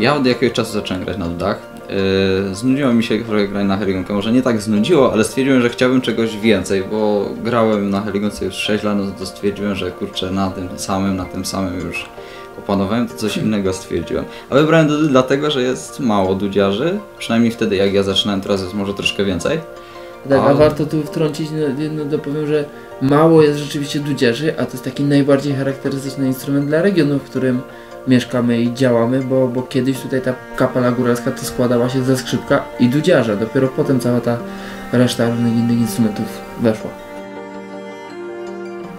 Ja od jakiegoś czasu zacząłem grać na dudach. Znudziło mi się trochę granie na Heligonkę. Może nie tak znudziło, ale stwierdziłem, że chciałbym czegoś więcej, bo grałem na Heligonce już 6 lat, no to stwierdziłem, że kurczę, na tym samym już opanowałem, to coś innego stwierdziłem. A wybrałem dudy dlatego, że jest mało dudziarzy, przynajmniej wtedy jak ja zaczynałem, teraz jest może troszkę więcej. Tak, a warto tu wtrącić, jedno dopowiem, że mało jest rzeczywiście dudziarzy, a to jest taki najbardziej charakterystyczny instrument dla regionu, w którym mieszkamy i działamy, bo kiedyś tutaj ta kapela góralska to składała się ze skrzypka i dudziarza. Dopiero potem cała ta reszta różnych innych instrumentów weszła.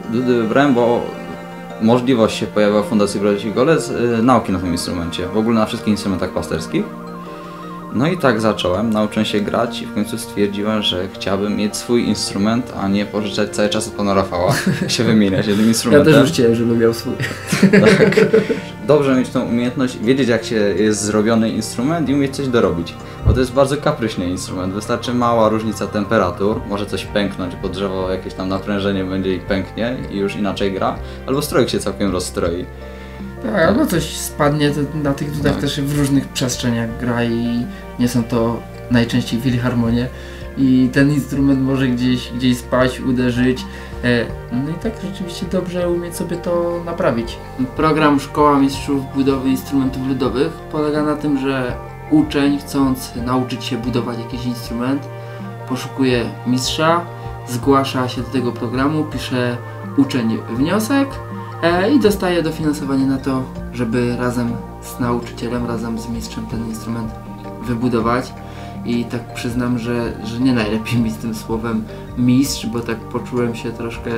Dudy wybrałem, bo możliwość się pojawiła w Fundacji Brać i Gole z nauki na tym instrumencie, w ogóle na wszystkich instrumentach pasterskich. No i tak zacząłem, nauczyłem się grać i w końcu stwierdziłem, że chciałbym mieć swój instrument, a nie pożyczać cały czas od pana Rafała, się wymieniać jednym instrumentem. Ja też już chciałem, żebym miał swój. Tak. Dobrze mieć tą umiejętność, wiedzieć jak się jest zrobiony instrument i umieć coś dorobić. Bo to jest bardzo kapryśny instrument, wystarczy mała różnica temperatur, może coś pęknąć, bo drzewo jakieś tam naprężenie będzie i pęknie i już inaczej gra, albo strojek się całkiem rozstroi. Tak, albo coś spadnie, na tych dudach tak. Też w różnych przestrzeniach gra i nie są to najczęściej filharmonie i ten instrument może gdzieś spaść, uderzyć, no i tak rzeczywiście dobrze umieć sobie to naprawić. Program Szkoła Mistrzów Budowy Instrumentów Ludowych polega na tym, że uczeń chcąc nauczyć się budować jakiś instrument poszukuje mistrza, zgłasza się do tego programu, pisze uczeń wniosek i dostaje dofinansowanie na to, żeby razem z nauczycielem, razem z mistrzem ten instrument wybudować. I tak przyznam, że nie najlepiej mi z tym słowem mistrz, bo tak poczułem się troszkę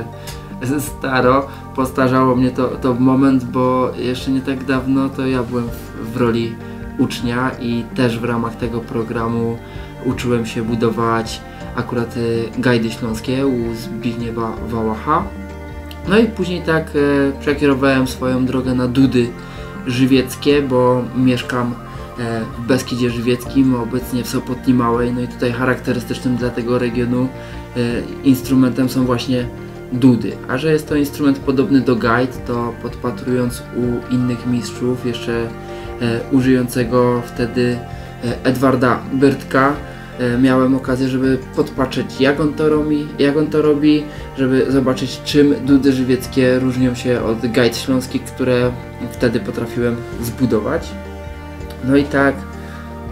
staro. Postarzało mnie to moment, bo jeszcze nie tak dawno to ja byłem w roli ucznia i też w ramach tego programu uczyłem się budować akurat Gajdy Śląskie u Zbigniewa Wałacha. No i później tak przekierowałem swoją drogę na dudy żywieckie, bo mieszkam w Beskidzie Żywieckim, obecnie w Sopotni Małej, no i tutaj charakterystycznym dla tego regionu instrumentem są właśnie dudy. A że jest to instrument podobny do gajd, to podpatrując u innych mistrzów, jeszcze użyjącego wtedy Edwarda Byrtka, miałem okazję, żeby podpatrzeć jak on to robi, żeby zobaczyć czym dudy żywieckie różnią się od gajd śląskich, które wtedy potrafiłem zbudować. No i tak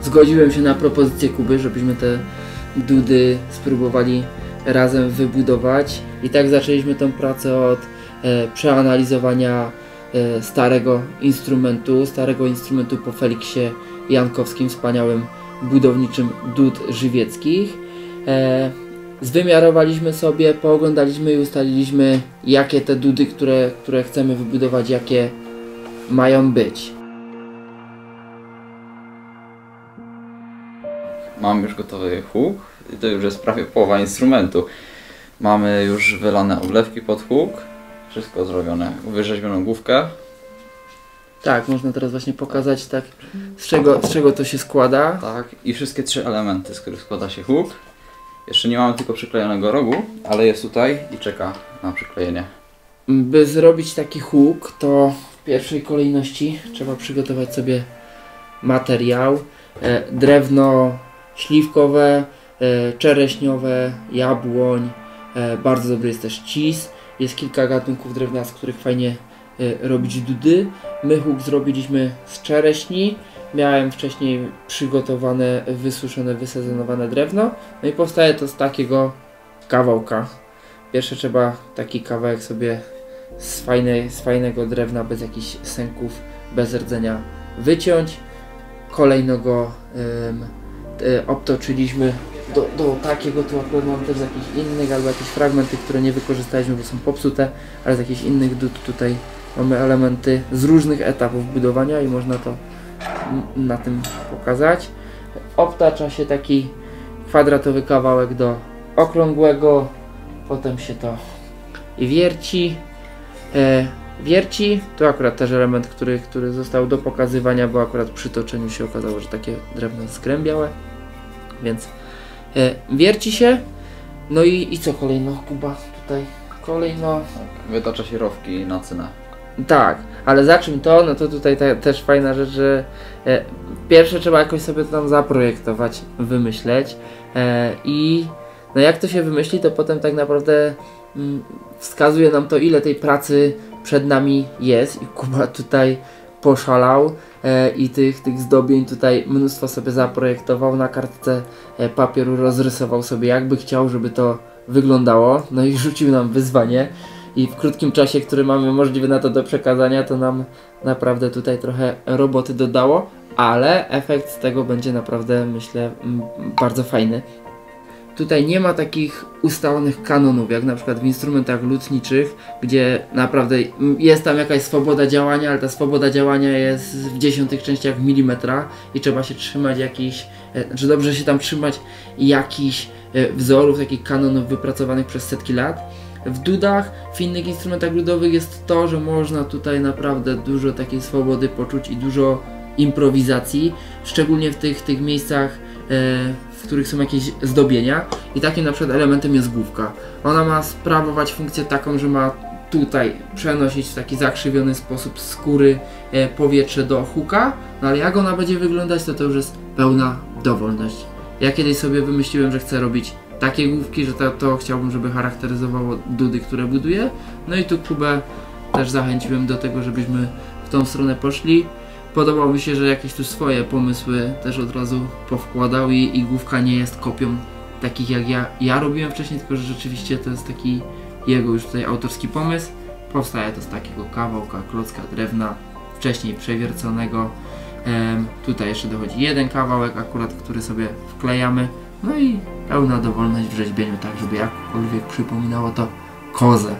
zgodziłem się na propozycję Kuby, żebyśmy te dudy spróbowali razem wybudować i tak zaczęliśmy tę pracę od przeanalizowania starego instrumentu po Feliksie Jankowskim, wspaniałym budowniczym dud żywieckich. Zwymiarowaliśmy sobie, pooglądaliśmy i ustaliliśmy jakie te dudy, które chcemy wybudować, jakie mają być. Mam już gotowy huk i to już jest prawie połowa instrumentu. Mamy już wylane oblewki pod huk, wszystko zrobione, wyrzeźbioną główkę. Tak, można teraz właśnie pokazać tak, z czego to się składa. Tak, i wszystkie trzy elementy, z których składa się huk. Jeszcze nie mamy tylko przyklejonego rogu, ale jest tutaj i czeka na przyklejenie. By zrobić taki huk, to w pierwszej kolejności trzeba przygotować sobie materiał. Drewno śliwkowe, czereśniowe, jabłoń, bardzo dobry jest też cis. Jest kilka gatunków drewna, z których fajnie robić dudy. My huk zrobiliśmy z czereśni, miałem wcześniej przygotowane, wysuszone, wysezonowane drewno, no i powstaje to z takiego kawałka. Pierwsze trzeba taki kawałek sobie z fajnego drewna, bez jakichś sęków, bez rdzenia wyciąć. Kolejno go obtoczyliśmy do takiego, tu akurat mam też z jakichś innych, albo jakieś fragmenty, które nie wykorzystaliśmy, bo są popsute, ale z jakichś innych dud tutaj mamy elementy z różnych etapów budowania i można to na tym pokazać. Obtacza się taki kwadratowy kawałek do okrągłego, potem się to wierci. Wierci to akurat też element, który został do pokazywania, bo akurat przy toczeniu się okazało, że takie drewno jest zgrębiałe, więc wierci się. No i co kolejno, Kuba? Tutaj kolejno... Wytacza się rowki na cynę. Tak, ale za czym to? No to tutaj też fajna rzecz, że pierwsze trzeba jakoś sobie to tam zaprojektować, wymyśleć i no jak to się wymyśli, to potem tak naprawdę wskazuje nam to, ile tej pracy przed nami jest i Kuba tutaj poszalał i tych zdobień tutaj mnóstwo sobie zaprojektował na kartce papieru, rozrysował sobie jakby chciał, żeby to wyglądało, no i rzucił nam wyzwanie i w krótkim czasie, który mamy możliwy na to do przekazania, to nam naprawdę tutaj trochę roboty dodało, ale efekt z tego będzie naprawdę, myślę, bardzo fajny. Tutaj nie ma takich ustalonych kanonów, jak na przykład w instrumentach lutniczych, gdzie naprawdę jest tam jakaś swoboda działania, ale ta swoboda działania jest w dziesiątych częściach milimetra i trzeba się trzymać jakichś, znaczy dobrze się tam trzymać jakichś wzorów, takich kanonów wypracowanych przez setki lat. W dudach, w innych instrumentach ludowych jest to, że można tutaj naprawdę dużo takiej swobody poczuć i dużo improwizacji, szczególnie w tych miejscach, w których są jakieś zdobienia i takim na przykład elementem jest główka. Ona ma sprawować funkcję taką, że ma tutaj przenosić w taki zakrzywiony sposób z skóry powietrze do huka, no ale jak ona będzie wyglądać, to już jest pełna dowolność. Ja kiedyś sobie wymyśliłem, że chcę robić takie główki, że to chciałbym, żeby charakteryzowało dudy, które buduję. No i tu Kubę też zachęciłem do tego, żebyśmy w tą stronę poszli. Podobało mi się, że jakieś tu swoje pomysły też od razu powkładał i główka nie jest kopią takich jak ja robiłem wcześniej, tylko że rzeczywiście to jest taki jego już tutaj autorski pomysł. Powstaje to z takiego kawałka, klocka drewna, wcześniej przewierconego. Tutaj jeszcze dochodzi jeden kawałek akurat, który sobie wklejamy. No i pełna dowolność w rzeźbieniu, tak żeby jakkolwiek przypominało to kozę.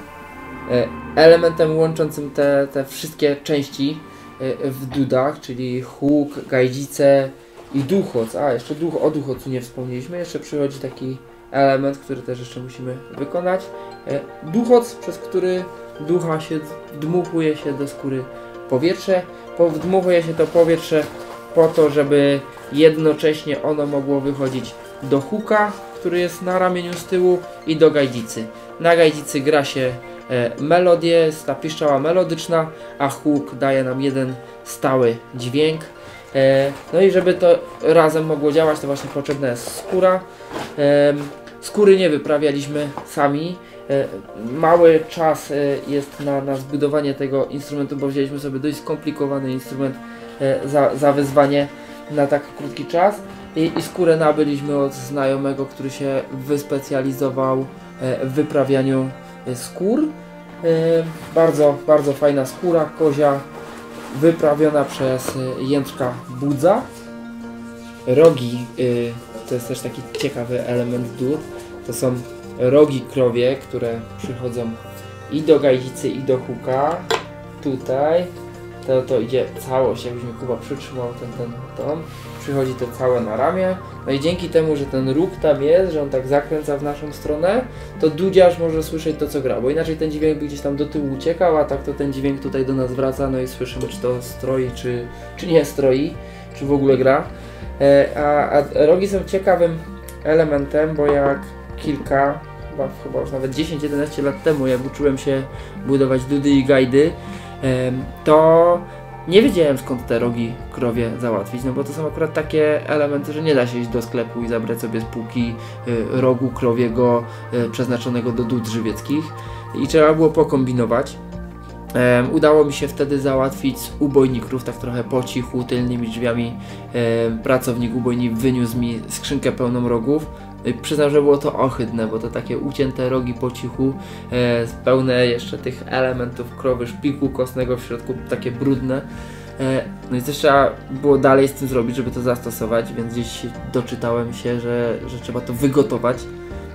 Elementem łączącym te wszystkie części w dudach, czyli huk, gajdzice i duchoc. A, jeszcze o duchocu nie wspomnieliśmy. Jeszcze przychodzi taki element, który też jeszcze musimy wykonać. Duchoc, przez który ducha się, wdmuchuje się do skóry powietrze. Wdmuchuje się to powietrze po to, żeby jednocześnie ono mogło wychodzić do huka, który jest na ramieniu z tyłu i do gajdzicy. Na gajdzicy gra się melodię, jest ta piszczała melodyczna, a huk daje nam jeden stały dźwięk. No i żeby to razem mogło działać, to właśnie potrzebna jest skóra. Skóry nie wyprawialiśmy sami. Mały czas jest na zbudowanie tego instrumentu, bo wzięliśmy sobie dość skomplikowany instrument za wyzwanie na tak krótki czas. I skórę nabyliśmy od znajomego, który się wyspecjalizował w wyprawianiu skór. Bardzo, bardzo fajna skóra kozia, wyprawiona przez Jędrka Budza. Rogi, to jest też taki ciekawy element dud. To są rogi krowie, które przychodzą i do gajdzicy, i do huka. Tutaj to idzie całość, jakbyśmy Kuba przytrzymał ten. Przychodzi to całe na ramię, no i dzięki temu, że ten róg tam jest, że on tak zakręca w naszą stronę, to dudziarz może słyszeć to, co gra, bo inaczej ten dźwięk by gdzieś tam do tyłu uciekał, a tak to ten dźwięk tutaj do nas wraca, no i słyszymy, czy to stroi, czy nie stroi, czy w ogóle gra. A rogi są ciekawym elementem, bo jak kilka, chyba już nawet 10-11 lat temu, jak uczyłem się budować dudy i gajdy, to nie wiedziałem, skąd te rogi krowie załatwić, no bo to są akurat takie elementy, że nie da się iść do sklepu i zabrać sobie z półki rogu krowiego przeznaczonego do dud żywieckich i trzeba było pokombinować. Udało mi się wtedy załatwić z ubojników, tak trochę po cichu, tylnymi drzwiami. Pracownik ubojni wyniósł mi skrzynkę pełną rogów. Przyznam, że było to ohydne, bo to takie ucięte rogi po cichu, pełne jeszcze tych elementów krowy, szpiku kostnego w środku, takie brudne. No i też trzeba było dalej z tym zrobić, żeby to zastosować, więc gdzieś doczytałem się, że trzeba to wygotować.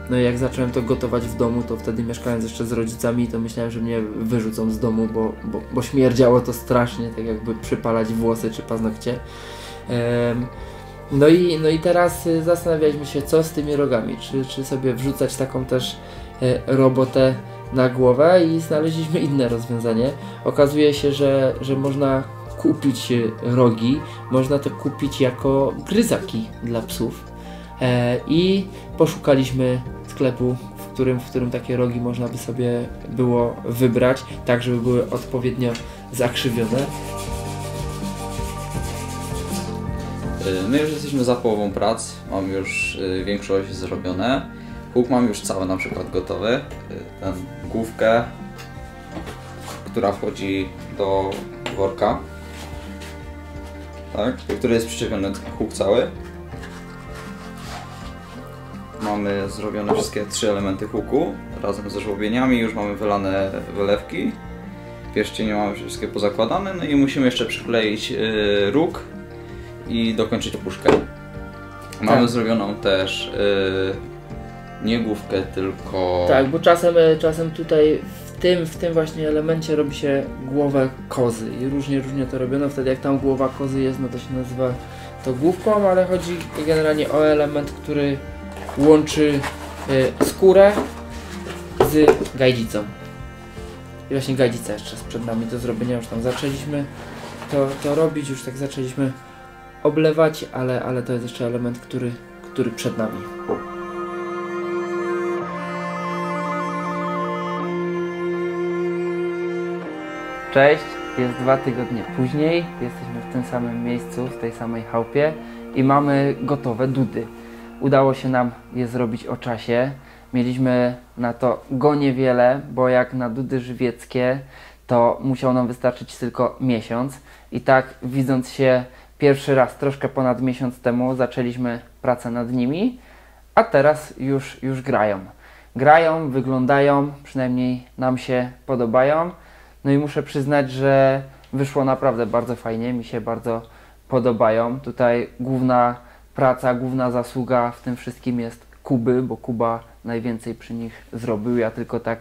No i jak zacząłem to gotować w domu, to wtedy mieszkając jeszcze z rodzicami, to myślałem, że mnie wyrzucą z domu, bo śmierdziało to strasznie, tak jakby przypalać włosy czy paznokcie. No i teraz zastanawialiśmy się, co z tymi rogami, czy sobie wrzucać taką też robotę na głowę i znaleźliśmy inne rozwiązanie. Okazuje się, że można kupić rogi, można to kupić jako gryzaki dla psów i poszukaliśmy sklepu, w w którym takie rogi można by sobie było wybrać, tak żeby były odpowiednio zakrzywione. My już jesteśmy za połową prac, mam już większość zrobione. Łuk mam już cały na przykład gotowy, tę główkę, która wchodzi do worka, tak, do której jest przyczepiony łuk cały. Mamy zrobione wszystkie trzy elementy huku razem ze żłobieniami, już mamy wylane wylewki, pierścienie mamy wszystkie pozakładane, no i musimy jeszcze przykleić róg i dokończyć puszkę. Mamy zrobioną też nie główkę, tylko... Tak, bo czasem tutaj w tym właśnie elemencie robi się głowę kozy i różnie to robiono. Wtedy jak tam głowa kozy jest, no to się nazywa to główką, ale chodzi generalnie o element, który łączy skórę z gajdzicą. I właśnie gajdzica jeszcze jest przed nami do zrobienia, już tam zaczęliśmy to robić, już tak zaczęliśmy oblewać, ale to jest jeszcze element, który przed nami. Cześć, jest 2 tygodnie później, jesteśmy w tym samym miejscu, w tej samej chałupie i mamy gotowe dudy. Udało się nam je zrobić o czasie. Mieliśmy na to go niewiele, bo jak na dudy żywieckie, to musiał nam wystarczyć tylko miesiąc. I tak, widząc się pierwszy raz troszkę ponad miesiąc temu, zaczęliśmy pracę nad nimi, a teraz już grają. Grają, wyglądają, przynajmniej nam się podobają. No i muszę przyznać, że wyszło naprawdę bardzo fajnie, mi się bardzo podobają. Tutaj główna zasługa w tym wszystkim jest Kuby, bo Kuba najwięcej przy nich zrobił. Ja tylko tak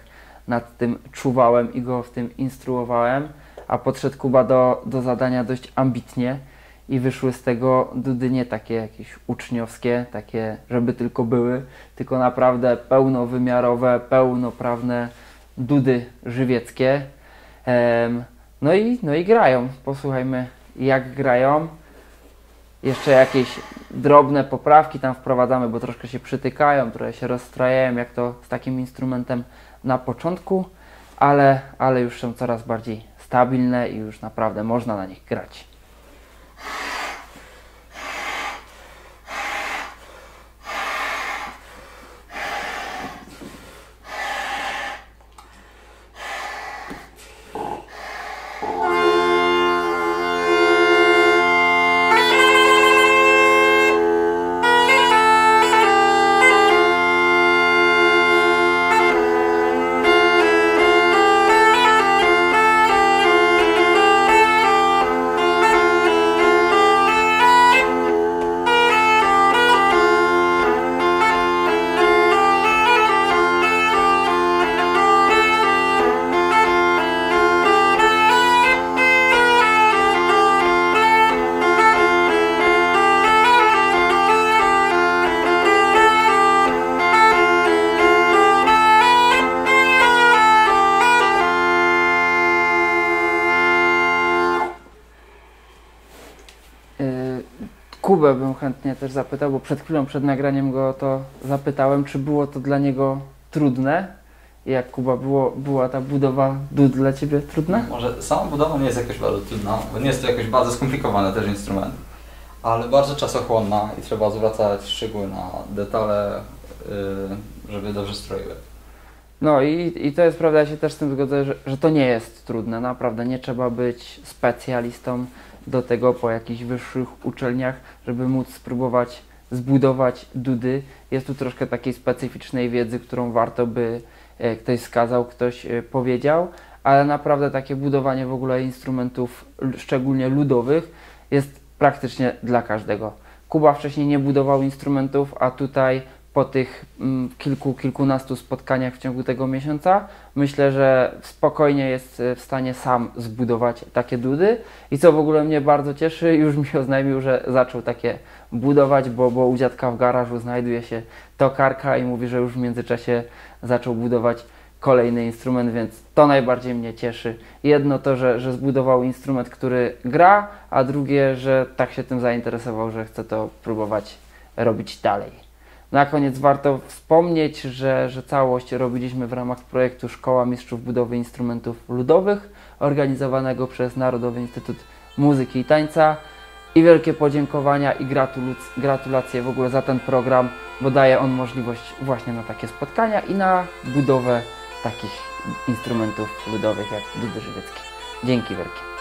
nad tym czuwałem i go w tym instruowałem, a podszedł Kuba do zadania dość ambitnie i wyszły z tego dudy nie takie jakieś uczniowskie, takie żeby tylko były, tylko naprawdę pełnowymiarowe, pełnoprawne dudy żywieckie. No i grają. Posłuchajmy, jak grają. Jeszcze jakieś drobne poprawki tam wprowadzamy, bo troszkę się przytykają, trochę się rozstrajają, jak to z takim instrumentem na początku, ale już są coraz bardziej stabilne i już naprawdę można na nich grać. Kubę bym chętnie też zapytał, bo przed chwilą, przed nagraniem go to zapytałem, czy było to dla niego trudne. Jak, Kuba, była ta budowa dud dla Ciebie trudna? Może sama budowa nie jest jakoś bardzo trudna, bo nie jest to jakoś bardzo skomplikowany też instrument, ale bardzo czasochłonna i trzeba zwracać szczegóły na detale, żeby dobrze stroiły. No i to jest prawda, ja się też z tym zgodzę, że to nie jest trudne, naprawdę nie trzeba być specjalistą do tego po jakichś wyższych uczelniach, żeby móc spróbować zbudować dudy. Jest tu troszkę takiej specyficznej wiedzy, którą warto by ktoś wskazał, ktoś powiedział, ale naprawdę takie budowanie w ogóle instrumentów, szczególnie ludowych, jest praktycznie dla każdego. Kuba wcześniej nie budował instrumentów, a tutaj po tych kilkunastu spotkaniach w ciągu tego miesiąca myślę, że spokojnie jest w stanie sam zbudować takie dudy. I co w ogóle mnie bardzo cieszy, już mi się oznajmił, że zaczął takie budować, bo u dziadka w garażu znajduje się tokarka i mówi, że już w międzyczasie zaczął budować kolejny instrument, więc to najbardziej mnie cieszy. Jedno to, że zbudował instrument, który gra, a drugie, że tak się tym zainteresował, że chce to próbować robić dalej. Na koniec warto wspomnieć, że całość robiliśmy w ramach projektu Szkoła Mistrzów Budowy Instrumentów Ludowych, organizowanego przez Narodowy Instytut Muzyki i Tańca. I wielkie podziękowania i gratulacje w ogóle za ten program, bo daje on możliwość właśnie na takie spotkania i na budowę takich instrumentów ludowych jak Dudy Żywieckie. Dzięki wielkie.